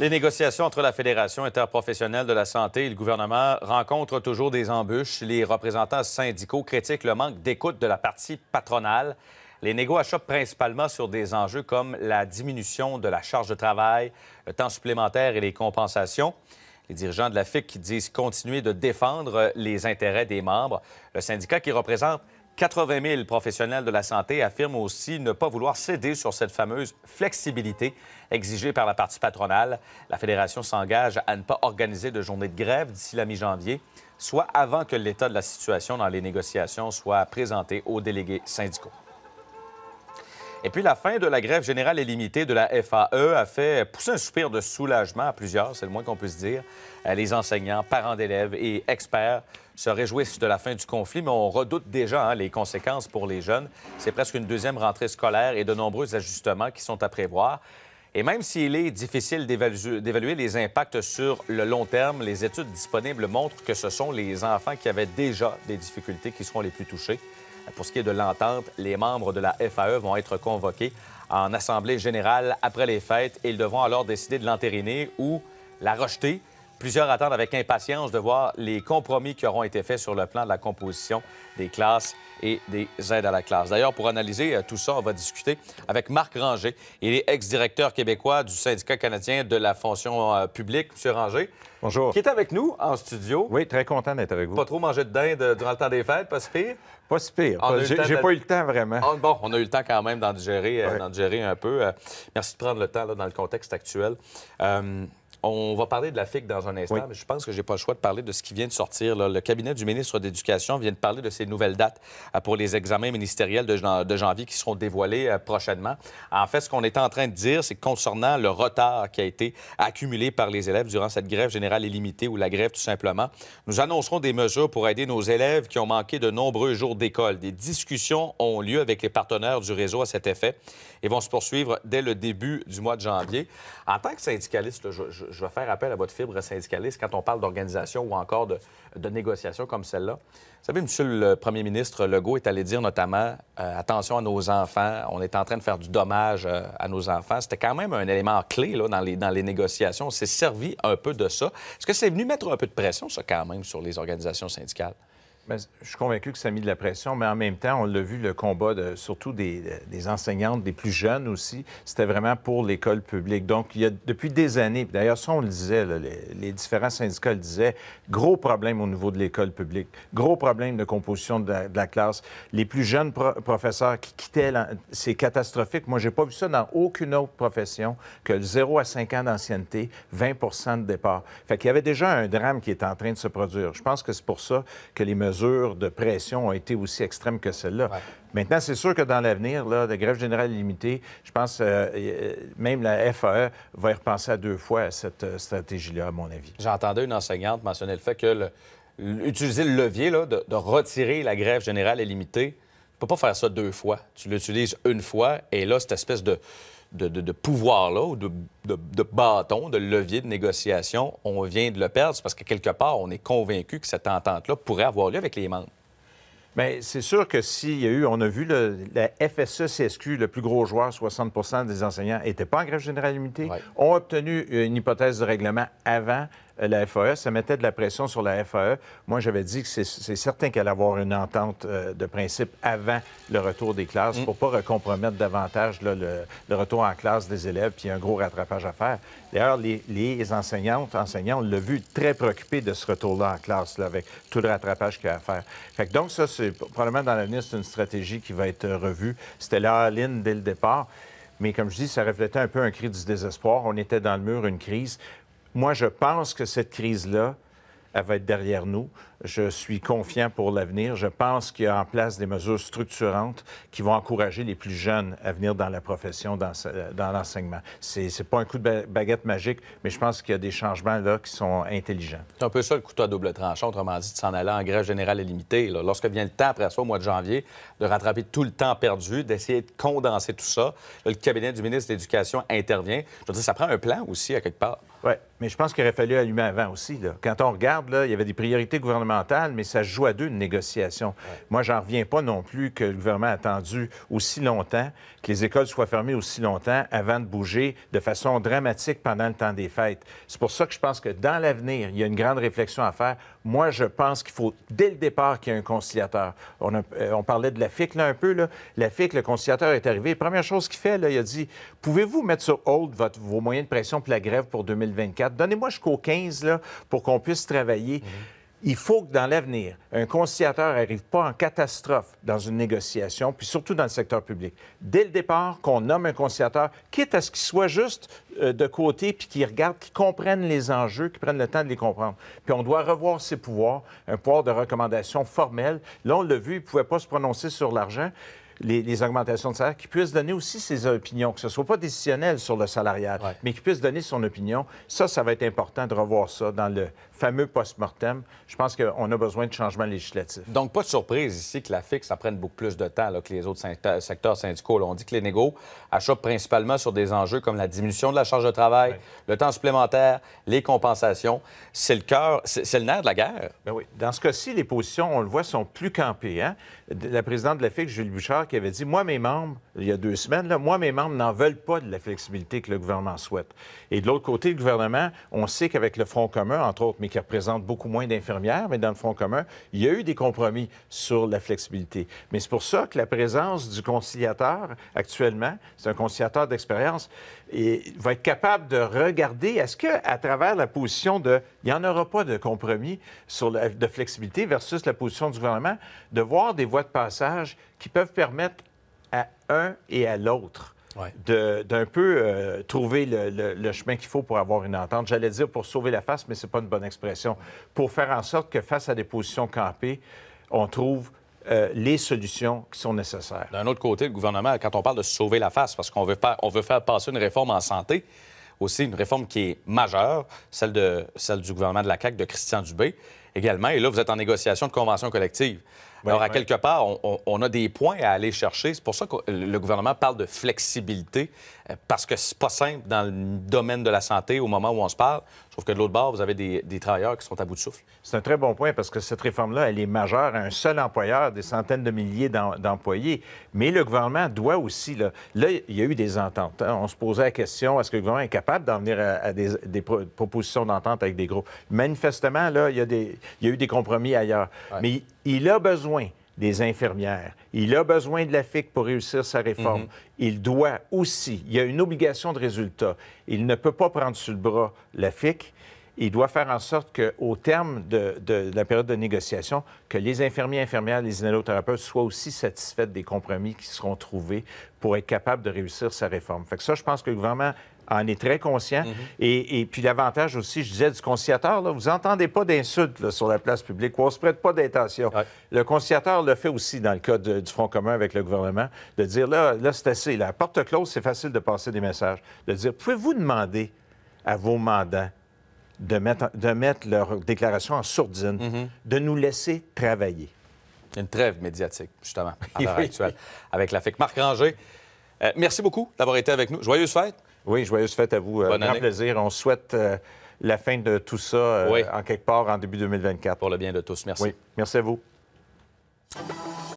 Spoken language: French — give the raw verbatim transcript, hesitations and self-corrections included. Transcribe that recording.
Les négociations entre la Fédération interprofessionnelle de la santé et le gouvernement rencontrent toujours des embûches. Les représentants syndicaux critiquent le manque d'écoute de la partie patronale. Les négos achoppent principalement sur des enjeux comme la diminution de la charge de travail, le temps supplémentaire et les compensations. Les dirigeants de la F I C disent continuer de défendre les intérêts des membres. Le syndicat qui représente quatre-vingt mille professionnels de la santé affirment aussi ne pas vouloir céder sur cette fameuse flexibilité exigée par la partie patronale. La Fédération s'engage à ne pas organiser de journée de grève d'ici la mi-janvier, soit avant que l'état de la situation dans les négociations soit présenté aux délégués syndicaux. Et puis la fin de la grève générale et limitée de la F A E a fait pousser un soupir de soulagement à plusieurs, c'est le moins qu'on puisse dire. Les enseignants, parents d'élèves et experts se réjouissent de la fin du conflit, mais on redoute déjà hein, les conséquences pour les jeunes. C'est presque une deuxième rentrée scolaire et de nombreux ajustements qui sont à prévoir. Et même s'il est difficile d'évaluer les impacts sur le long terme, les études disponibles montrent que ce sont les enfants qui avaient déjà des difficultés qui seront les plus touchés. Pour ce qui est de l'entente, les membres de la F A E vont être convoqués en assemblée générale après les fêtes et ils devront alors décider de l'entériner ou la rejeter. Plusieurs attendent avec impatience de voir les compromis qui auront été faits sur le plan de la composition des classes et des aides à la classe. D'ailleurs, pour analyser tout ça, on va discuter avec Marc Ranger. Il est ex-directeur québécois du syndicat canadien de la fonction publique. M. Ranger, bonjour. Qui est avec nous en studio. Oui, très content d'être avec vous. Pas trop mangé de dinde durant le temps des fêtes, pas si pire? Pas si pire. J'ai de... pas eu le temps, vraiment. Oh, bon, on a eu le temps quand même d'en digérer, ouais. d'en digérer un peu. Merci de prendre le temps là, dans le contexte actuel. Euh... On va parler de la F I C dans un instant, oui. mais je pense que j'ai pas le choix de parler de ce qui vient de sortir. Là. Le cabinet du ministre de l'Éducation vient de parler de ces nouvelles dates pour les examens ministériels de janvier qui seront dévoilés prochainement. En fait, ce qu'on est en train de dire, c'est concernant le retard qui a été accumulé par les élèves durant cette grève générale illimitée ou la grève tout simplement, nous annoncerons des mesures pour aider nos élèves qui ont manqué de nombreux jours d'école. Des discussions ont lieu avec les partenaires du réseau à cet effet et vont se poursuivre dès le début du mois de janvier. En tant que syndicaliste, je, je Je vais faire appel à votre fibre syndicaliste quand on parle d'organisation ou encore de, de négociations comme celle-là. Vous savez, monsieur le premier ministre Legault est allé dire notamment euh, attention à nos enfants, on est en train de faire du dommage euh, à nos enfants. C'était quand même un élément clé là, dans, les, dans les négociations. On s'est servi un peu de ça. Est-ce que c'est venu mettre un peu de pression, ça, quand même, sur les organisations syndicales? Bien, je suis convaincu que ça a mis de la pression, mais en même temps, on l'a vu, le combat de, surtout des, des enseignantes, des plus jeunes aussi, c'était vraiment pour l'école publique. Donc, il y a depuis des années, d'ailleurs, ça, on le disait, là, les, les différents syndicats le disaient, gros problème au niveau de l'école publique, gros problème de composition de la, de la classe. Les plus jeunes pro professeurs qui quittaient, c'est catastrophique. Moi, j'ai pas vu ça dans aucune autre profession que le zéro à cinq ans d'ancienneté, vingt pour cent de départ. Fait qu'il y avait déjà un drame qui était en train de se produire. Je pense que c'est pour ça que les mesures de pression ont été aussi extrêmes que celle-là. Ouais. Maintenant, c'est sûr que dans l'avenir, la grève générale limitée, je pense que euh, même la F A E va y repenser à deux fois à cette euh, stratégie-là, à mon avis. J'entendais une enseignante mentionner le fait que le, utiliser le levier là, de, de retirer la grève générale limitée, tu peux pas faire ça deux fois. Tu l'utilises une fois et là, cette espèce de De, de, de pouvoir, là, ou de, de, de bâton, de levier de négociation, on vient de le perdre. C'est parce que, quelque part, on est convaincu que cette entente-là pourrait avoir lieu avec les membres. Bien, c'est sûr que s'il y a eu, on a vu le, la F S E C S Q, le plus gros joueur, soixante pour cent des enseignants n'étaient pas en grève générale limitée, ouais. ont obtenu une hypothèse de règlement avant la F A E, ça mettait de la pression sur la F A E. Moi, j'avais dit que c'est certain qu'elle allait avoir une entente euh, de principe avant le retour des classes pour ne pas compromettre davantage là, le, le retour en classe des élèves, puis un gros rattrapage à faire. D'ailleurs, les, les enseignantes, enseignants, on l'a vu très préoccupés de ce retour-là en classe, là, avec tout le rattrapage qu'il y a à faire. Fait que donc, ça, c'est probablement dans l'avenir, c'est une stratégie qui va être revue. C'était la all-in dès le départ, mais comme je dis, ça reflétait un peu un cri du désespoir. On était dans le mur, une crise. Moi, je pense que cette crise-là, elle va être derrière nous. Je suis confiant pour l'avenir. Je pense qu'il y a en place des mesures structurantes qui vont encourager les plus jeunes à venir dans la profession, dans, dans l'enseignement. C'est pas un coup de baguette magique, mais je pense qu'il y a des changements là qui sont intelligents. C'est un peu ça le couteau à double tranchant, autrement dit, de s'en aller en grève générale et limitée. Là. Lorsque vient le temps, après ça, au mois de janvier, de rattraper tout le temps perdu, d'essayer de condenser tout ça, là, le cabinet du ministre de l'Éducation intervient. Je veux dire, ça prend un plan aussi, à quelque part. Oui, mais je pense qu'il aurait fallu allumer avant aussi. Là. Quand on regarde regarde, là, il y avait des priorités gouvernementales, mais ça se joue à deux, une négociation. Ouais. Moi, j'en reviens pas non plus que le gouvernement a attendu aussi longtemps, que les écoles soient fermées aussi longtemps avant de bouger de façon dramatique pendant le temps des Fêtes. C'est pour ça que je pense que dans l'avenir, il y a une grande réflexion à faire. Moi, je pense qu'il faut, dès le départ, qu'il y ait un conciliateur. On, a, on parlait de la F I C, là, un peu, là. La F I C, le conciliateur est arrivé. Première chose qu'il fait, là, il a dit, pouvez-vous mettre sur hold votre, vos moyens de pression pour la grève pour deux mille vingt-quatre? Donnez-moi jusqu'au quinze, là, pour qu'on puisse travailler. Mmh. Il faut que dans l'avenir, un conciliateur n'arrive pas en catastrophe dans une négociation, puis surtout dans le secteur public. Dès le départ, qu'on nomme un conciliateur, quitte à ce qu'il soit juste euh, de côté, puis qu'il regarde, qu'il comprenne les enjeux, qu'il prenne le temps de les comprendre. Puis on doit revoir ses pouvoirs, un pouvoir de recommandation formel. Là, on l'a vu, il ne pouvait pas se prononcer sur l'argent. Les, les augmentations de salaire, qui puisse donner aussi ses opinions, que ce ne soit pas décisionnel sur le salarial, ouais. mais qui puisse donner son opinion. Ça, ça va être important de revoir ça dans le fameux post-mortem. Je pense qu'on a besoin de changements législatifs. Donc, pas de surprise ici que la F I C, ça prenne beaucoup plus de temps là, que les autres secteurs syndicaux. Là, on dit que les négos achoppent principalement sur des enjeux comme la diminution de la charge de travail, ouais. le temps supplémentaire, les compensations. C'est le cœur, c'est le nerf de la guerre. Bien oui. Dans ce cas-ci, les positions, on le voit, sont plus campées. Hein? La présidente de la F I C, Julie Bouchard, qui avait dit, moi, mes membres, il y a deux semaines, là, moi, mes membres n'en veulent pas de la flexibilité que le gouvernement souhaite. Et de l'autre côté, le gouvernement, on sait qu'avec le Front commun, entre autres, mais qui représente beaucoup moins d'infirmières, mais dans le Front commun, il y a eu des compromis sur la flexibilité. Mais c'est pour ça que la présence du conciliateur, actuellement, c'est un conciliateur d'expérience, et va être capable de regarder, est-ce qu'à travers la position de, il n'y en aura pas de compromis sur la, de flexibilité versus la position du gouvernement, de voir des voies de passage qui peuvent permettre à un et à l'autre ouais. de, d'un peu euh, trouver le, le, le chemin qu'il faut pour avoir une entente. J'allais dire pour sauver la face, mais c'est pas une bonne expression. Pour faire en sorte que face à des positions campées, on trouve euh, les solutions qui sont nécessaires. D'un autre côté, le gouvernement, quand on parle de sauver la face, parce qu'on veut faire, on veut faire passer une réforme en santé, aussi une réforme qui est majeure, celle, de, celle du gouvernement de la C A Q, de Christian Dubé, également. Et là, vous êtes en négociation de convention collective. Alors, oui, à oui. quelque part, on, on a des points à aller chercher. C'est pour ça que le gouvernement parle de flexibilité, parce que c'est pas simple dans le domaine de la santé au moment où on se parle. Sauf que de l'autre bord, vous avez des, des travailleurs qui sont à bout de souffle. C'est un très bon point, parce que cette réforme-là, elle est majeure à un seul employeur, des centaines de milliers d'employés. Mais le gouvernement doit aussi... Là, là, il y a eu des ententes. Hein? On se posait la question, est-ce que le gouvernement est capable d'en venir à, à des, des pro- propositions d'entente avec des groupes? Manifestement, là, il y a, des, il y a eu des compromis ailleurs. Oui. Mais il, il a besoin des infirmières. Il a besoin de la F I C pour réussir sa réforme. Mm-hmm. Il doit aussi, il y a une obligation de résultat. Il ne peut pas prendre sur le bras la F I C. Il doit faire en sorte qu'au terme de, de, de la période de négociation, que les infirmiers, infirmières, les inhalothérapeutes soient aussi satisfaits des compromis qui seront trouvés pour être capables de réussir sa réforme. Fait que ça, je pense que le gouvernement en est très conscient. Mm-hmm. et, et puis l'avantage aussi, je disais, du conciliateur, là, vous n'entendez pas d'insultes sur la place publique, on ne se prête pas d'intention. Ouais. Le conciliateur le fait aussi dans le cas de, du Front commun avec le gouvernement, de dire, là, là c'est assez, la porte close, c'est facile de passer des messages, de dire, pouvez-vous demander à vos mandants de mettre, de mettre leur déclaration en sourdine, mm-hmm. de nous laisser travailler. Une trêve médiatique, justement, à l'heure actuelle, avec la F I C. Marc Ranger, euh, merci beaucoup d'avoir été avec nous. Joyeuses fêtes. Oui, joyeuses fêtes à vous. Bonne euh, grand plaisir. On souhaite euh, la fin de tout ça euh, oui. en quelque part en début deux mille vingt-quatre. Pour le bien de tous. Merci. Oui. Merci à vous.